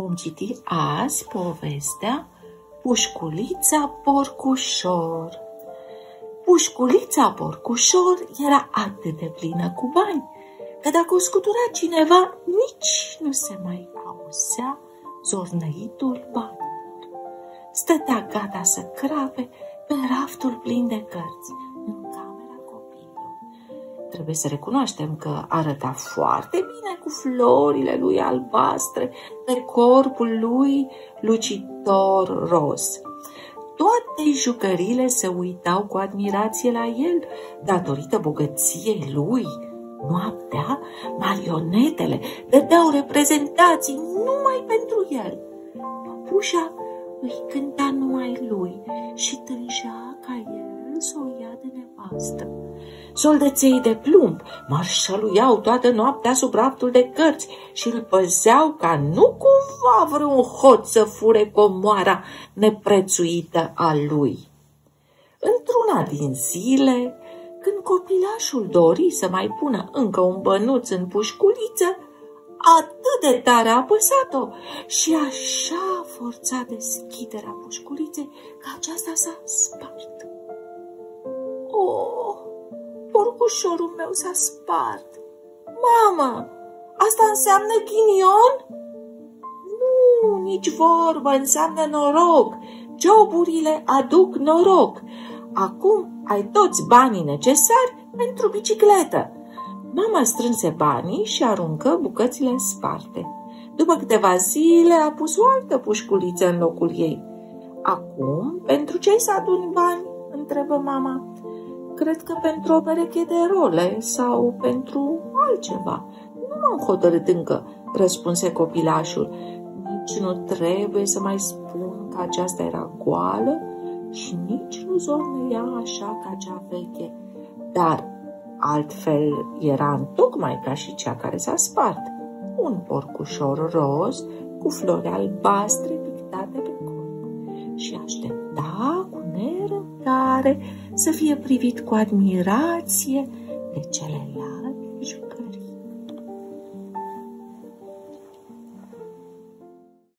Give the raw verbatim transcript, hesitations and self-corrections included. Vom citi azi povestea Pușculița porcușor. Pușculița porcușor era atât de plină cu bani, că dacă o scutura cineva, nici nu se mai auzea zornăitul banilor. Stătea gata să crave pe raftul plin de cărți în camera copiilor. Trebuie să recunoaștem că arăta foarte bine cu florile lui albastre pe corpul lui lucitor roz. Toate jucăriile se uitau cu admirație la el, datorită bogăției lui. Noaptea, marionetele dădeau reprezentații numai pentru el. Păpușa îi cânta numai lui și tângea ca el să o ia de nevastă. Soldăței de plumb marșăluiau toată noaptea sub raftul de cărți și îl păzeau ca nu cumva vreun hoț să fure comoara neprețuită a lui. Într-una din zile, când copilașul dori să mai pună încă un bănuț în pușculiță, atât de tare a apăsat-o și așa forța deschiderea pușculiței că aceasta s-a spart. Oh, porcușorul meu s-a spart! Mamă, asta înseamnă ghinion? Nu, nici vorbă, înseamnă noroc! Joburile aduc noroc! Acum ai toți banii necesari pentru bicicletă. Mama strânse banii și aruncă bucățile sparte. După câteva zile a pus o altă pușculiță în locul ei. Acum, pentru ce să aduni bani? Întrebă mama. Cred că pentru o pereche de role sau pentru altceva. Nu m-am hotărât încă, răspunse copilașul. Nici nu trebuie să mai spun că aceasta era goală și nici nu zornea așa ca cea veche, dar altfel era întocmai ca și cea care s-a spart, un porcușor roz cu flori albastre pictate pe corp și aștepta cu nerăbdare să fie privit cu admirație de celelalte.